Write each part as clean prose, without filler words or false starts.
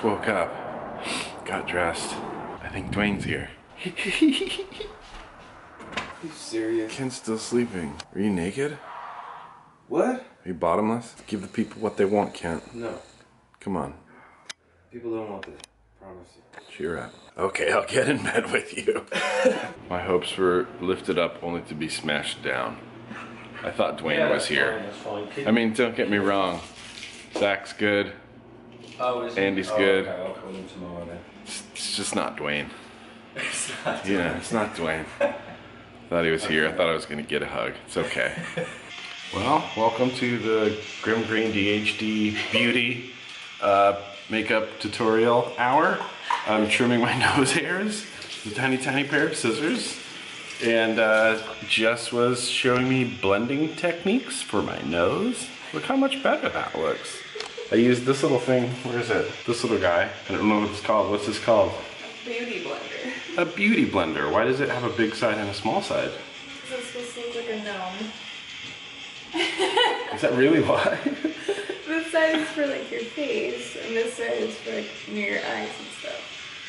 just woke up, got dressed. I think Duane's here. Are you serious? Ken's still sleeping. Are you naked? What? Are you bottomless? Give the people what they want, Kent. No. Come on. People don't want this. I promise you. Cheer up. Okay, I'll get in bed with you. My hopes were lifted up only to be smashed down. I thought Duane was here. Fine. I mean, don't get me wrong. Zach's good. Oh, Andy's good. Okay, I'll call him tomorrow then. It's just not Duane. It's not Duane. Yeah, it's not Duane. I thought he was here. I thought I was going to get a hug. It's okay. Well, welcome to the Grim Green DHD beauty makeup tutorial hour. I'm trimming my nose hairs with a tiny, tiny pair of scissors. And Jess was showing me blending techniques for my nose. Look how much better that looks. I used this little thing. Where is it? This little guy. I don't know what it's called. What's this called? Beauty blender. A beauty blender. Why does it have a big side and a small side? Because it's supposed to look like a gnome. Is that really why? This side is for like your face, and this side is for like near your eyes and stuff.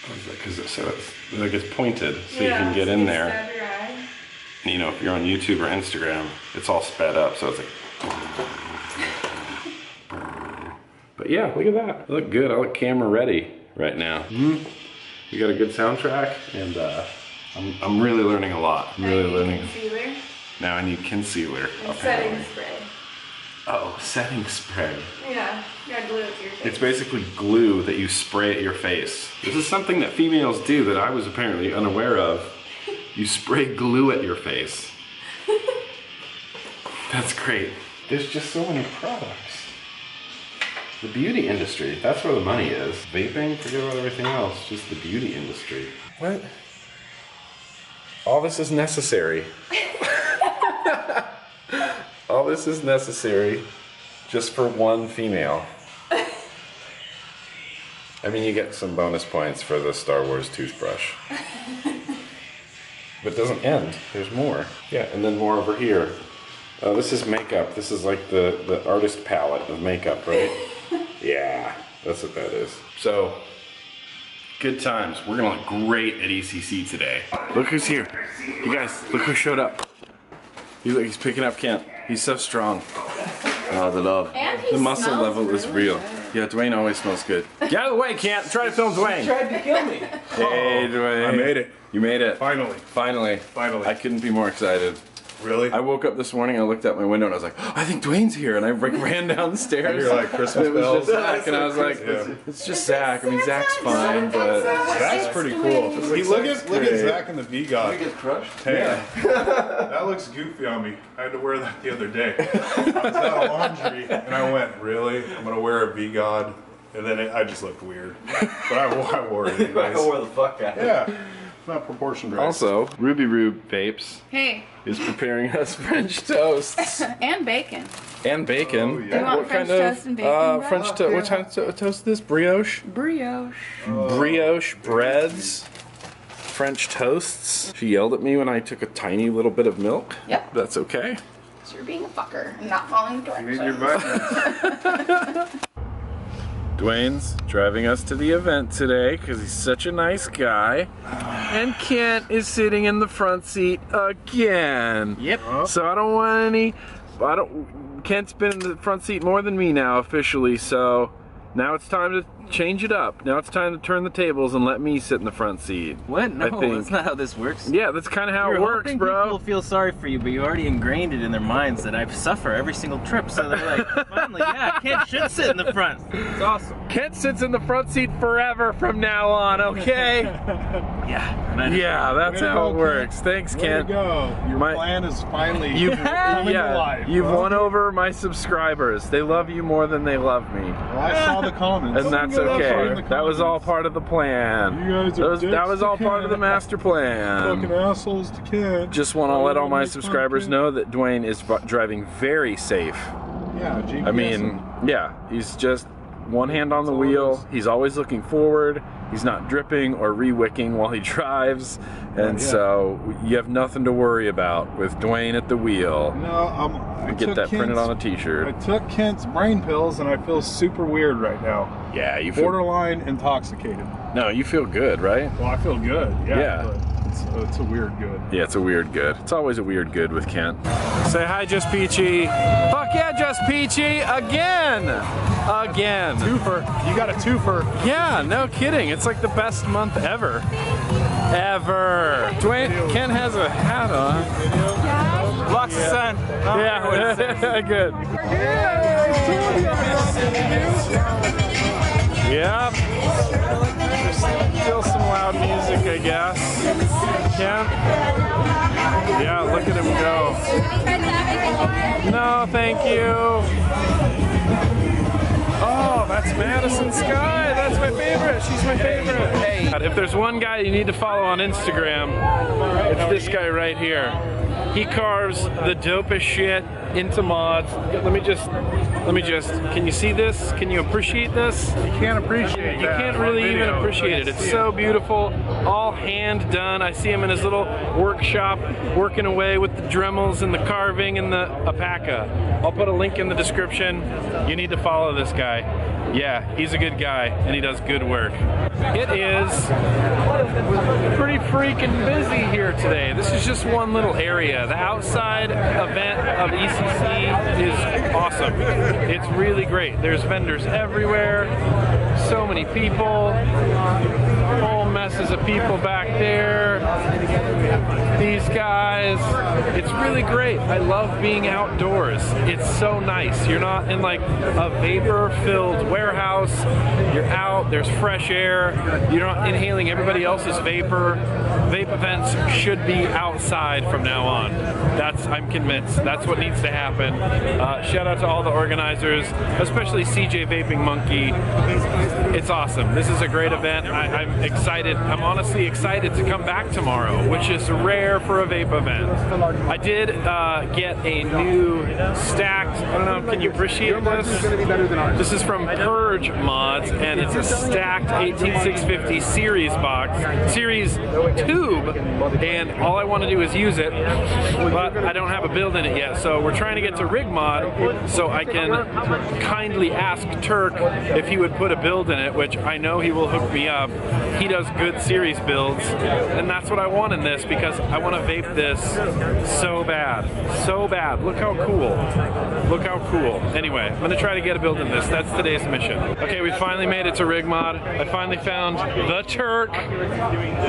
Oh, is that because it's, so it's like it's pointed, so you can get in there. Stab your eye. And you know, if you're on YouTube or Instagram, it's all sped up, so it's like. But yeah, look at that. I look good. I look camera ready right now. Mm-hmm. We got a good soundtrack, and I'm really learning a lot. I'm really learning. Concealer. Now I need concealer. And setting spray. Oh, setting spray. Yeah, you gotta glue it to your face. It's basically glue that you spray at your face. This is something that females do that I was apparently unaware of. You spray glue at your face. That's great. There's just so many products. The beauty industry, that's where the money is. Vaping, forget about everything else, just the beauty industry. What? All this is necessary. All this is necessary just for one female. I mean, you get some bonus points for the Star Wars toothbrush. But it doesn't end, there's more. Yeah, and then more over here. This is makeup, this is like the artist palette of makeup, right? Yeah, that's what that is. So, good times. We're gonna look great at ECC today. Look who's here. You guys, look who showed up. He's picking up Kent. He's so strong. Oh, the love. The muscle level is real. Yeah, Duane always smells good. Get out of the way, Kent. Try to film Duane. He tried to kill me. Hey, Duane. I made it. You made it. Finally. Finally. Finally. I couldn't be more excited. Really? I woke up this morning, I looked out my window, and I was like, oh, I think Duane's here, and I ran downstairs. And you're like, Christmas bells. Zach, and I was like, it's just Zach. I mean, Zach's fine, but... Zach's pretty cool. Like, look at Zach and the V God. He gets crushed? Hey, that looks goofy on me. I had to wear that the other day. I was out of laundry, and I went, really? I'm going to wear a V God? And then I just looked weird. But I wore it anyways. I wore the fuck out of it. Yeah. Not proportioned right. Also, Ruby Rube Vapes is preparing us French toasts. And bacon. And bacon. Oh, yeah. You want what French kind toast of, and bacon? French toast. What kind of toast is this? Brioche? Brioche. Brioche breads. French toasts. She yelled at me when I took a tiny little bit of milk. Yep. That's okay. So you're being a fucker and not following the directions. You need your vitamins. Duane's driving us to the event today because he's such a nice guy. And Kent is sitting in the front seat again. Yep. So I don't want any, Kent's been in the front seat more than me now officially, so now it's time to change it up. Now it's time to turn the tables and let me sit in the front seat. What? No, I think. That's not how this works. Yeah, that's kind of how it works, bro. People feel sorry for you, but you already ingrained it in their minds that I suffer every single trip, so they're like, finally, yeah, Kent should sit in the front. It's awesome. Kent sits in the front seat forever from now on, okay? Yeah, that's how it works. Thanks, Kent. There you go. Your plan is finally coming alive. You've won over my subscribers. They love you more than they love me. Well, I saw the comments. And that's okay. That was all part of the plan. You guys are that was all part of the master plan. Fucking assholes to Kent. Just want to let all my subscribers know that Duane is driving very safe. Yeah, GPS. I mean, yeah, he's just... one hand on the wheel. He's always looking forward. He's not dripping or re-wicking while he drives. And so you have nothing to worry about with Duane at the wheel. No, I get that printed on a t-shirt. I took Kent's brain pills and I feel super weird right now. Yeah, you feel... borderline intoxicated. No, you feel good, right? Well, I feel good, yeah. But it's a weird good. Yeah, it's a weird good. It's always a weird good with Kent. Say hi, Just Peachy. Fuck yeah, Just Peachy again. Twofer. You got a twofer. Yeah, no kidding. It's like the best month ever. Ever. Duane, Ken has a hat on. Yeah. Lots of sun. Oh, yeah, good. Yep. Still some loud music, I guess. Yeah. Yeah, look at him go. No, thank you. Oh, that's Madison Sky. That's my favorite. She's my favorite. Hey. If there's one guy you need to follow on Instagram, it's this guy right here. He carves the dopest shit into mods. Let me just, can you see this? Can you appreciate this? You can't appreciate it. You can't really even appreciate it. It's so beautiful, all hand done. I see him in his little workshop working away with the Dremels and the carving and the APAKA. I'll put a link in the description. You need to follow this guy. Yeah, he's a good guy and he does good work. It is pretty freaking busy here today. This is just one little area. The outside event of ECC is awesome. It's really great. There's vendors everywhere. So many people. Whole messes of people back there. These guys. It's really great. I love being outdoors. It's so nice. You're not in like a vapor-filled warehouse. You're out. There's fresh air. You're not inhaling everybody else's vapor. Vape events should be outside from now on. I'm convinced. That's what needs to happen. Shout out to all the organizers, especially CJ Vaping Monkey. It's awesome. This is a great event. I'm excited. I'm honestly excited to come back tomorrow, which is rare for a vape event. I did get a new stacked, I don't know, can you appreciate this? This is from Purge Mods, and it's a stacked 18650 series box, series tube, and all I want to do is use it, but I don't have a build in it yet, so we're trying to get to rig mod so I can kindly ask Terk if he would put a build in it, which I know he will hook me up. He does good series builds, and that's what I want in this because I want to vape this so bad. So bad. Look how cool. Look how cool. Anyway, I'm going to try to get a build in this. That's today's mission. Okay, we finally made it to rig mod. I finally found the Terk.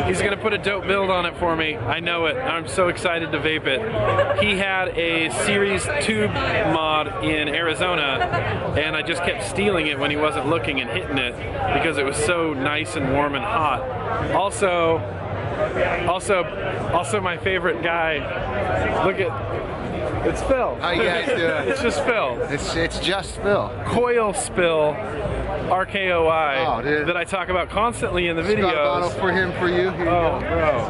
He's going to put a dope build on it for me. I know it. I'm so excited to vape it. He had a series tube mod in Arizona, and I just kept stealing it when he wasn't looking and hitting it because it was so nice and warm and hot. Also my favorite guy. Look at, it's Phil. How you guys doing? It's just Phil. It's just Phil. Coil spill. RKOI that I talk about constantly in the videos. Got a bottle for him, for you. Here you go. Bro.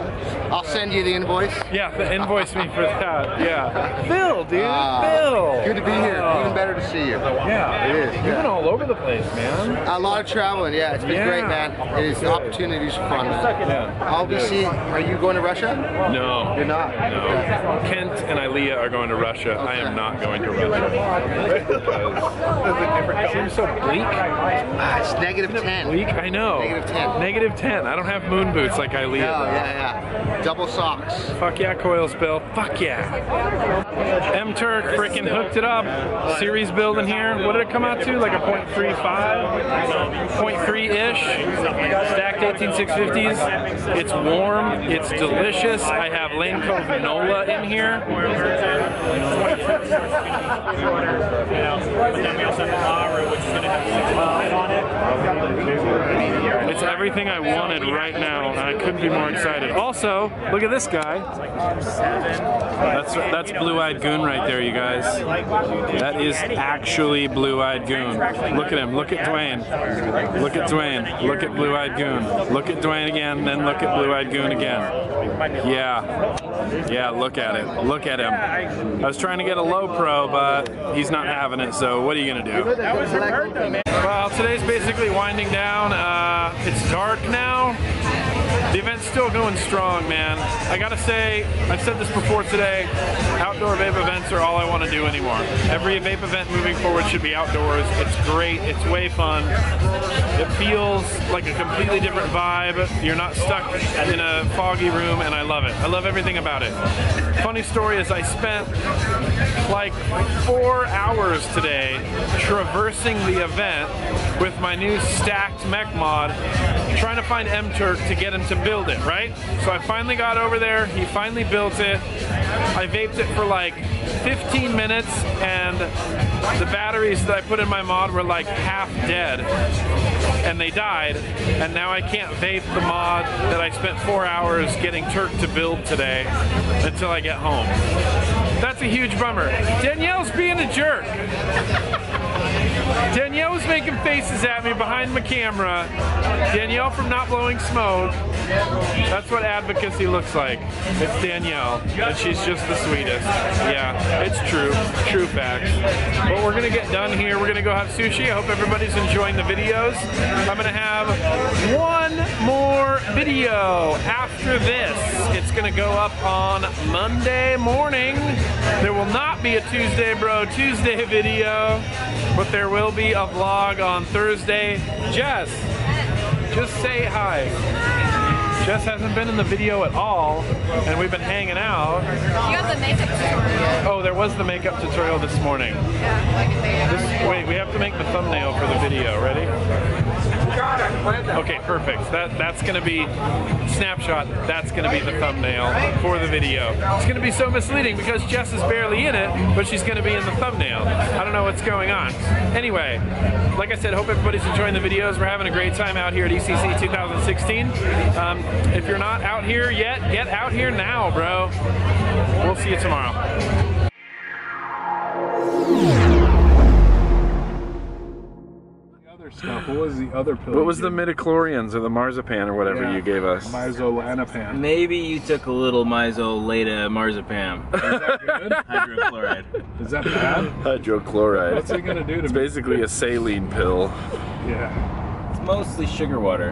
I'll send you the invoice. Yeah, invoice me for that. Yeah. Phil, dude. Phil. Good to be here. Even better to see you. Yeah. It is. You've been all over the place, man. A lot of traveling. Yeah, it's been great, man. It is opportunities for fun. Are you going to Russia? No. You're not? No. Okay. Kent and Ilea are going to Russia. Okay. I am not going to Russia. Because it seems so bleak. It's -10. Bleak? I know. -10. -10. I don't have moon boots like I leave. Oh, yeah. Double socks. Fuck yeah, coil spill. Fuck yeah. M.Terk freaking hooked it up. Series build in here. What did it come out to? Like a 0.35? 0.3-ish? Stacked 18650s. It's warm. It's delicious. I have Lane Cove vanola in here. It's everything I wanted right now, and I couldn't be more excited. Also, look at this guy. That's Blue Eyed Goon right there, you guys. That is actually Blue Eyed Goon. Look at him. Look at Duane. Look at Duane. Look at Blue Eyed Goon. Look at Duane again, then look at Blue Eyed Goon again. Yeah. Yeah, look at it. Look at him. I was trying to get a low pro, but he's not having it, so what are you going to do? That was hurt though, man. Well, today's basically winding down. It's dark now. The event's still going strong, man. I gotta say, I've said this before today, outdoor vape events are all I want to do anymore. Every vape event moving forward should be outdoors. It's great, it's way fun. It feels like a completely different vibe. You're not stuck in a foggy room, and I love it. I love everything about it. Funny story is I spent like 4 hours today traversing the event with my new stacked mech mod, trying to find M.Terk to get him to build it, right? So I finally got over there, he finally built it. I vaped it for like 15 minutes and the batteries that I put in my mod were like half dead and they died, and now I can't vape the mod that I spent 4 hours getting Terk to build today until I get home. That's a huge bummer. Danielle's being a jerk. Danielle was making faces at me behind my camera. Danielle from Not Blowing Smoke. That's what advocacy looks like. It's Danielle, and she's just the sweetest. Yeah, it's true. True facts. But we're going to get done here. We're going to go have sushi. I hope everybody's enjoying the videos. I'm going to have one more video after this. It's going to go up on Monday morning. There will not be a Tuesday Bro Tuesday video, but there will be a vlog on Thursday. Jess, just say hi. Jess hasn't been in the video at all, and we've been hanging out. You have the makeup tutorial. Oh, there was the makeup tutorial this morning. Yeah, I can make it. Wait, we have to make the thumbnail for the video. Ready? Okay, perfect. That's gonna be snapshot. That's gonna be the thumbnail for the video. It's gonna be so misleading because Jess is barely in it, but she's gonna be in the thumbnail. I don't know what's going on. Anyway, like I said, hope everybody's enjoying the videos. We're having a great time out here at ECC 2016. If you're not out here yet, get out here now, bro. We'll see you tomorrow. Stuff. What was the other pill? What was the midichlorians or the marzipan or whatever you gave us? Mizolanapan. Maybe you took a little mizolata marzipan. Is that good? Hydrochloride. Is that bad? Hydrochloride. What's it gonna do to me? It's basically a saline pill. Yeah. It's mostly sugar water.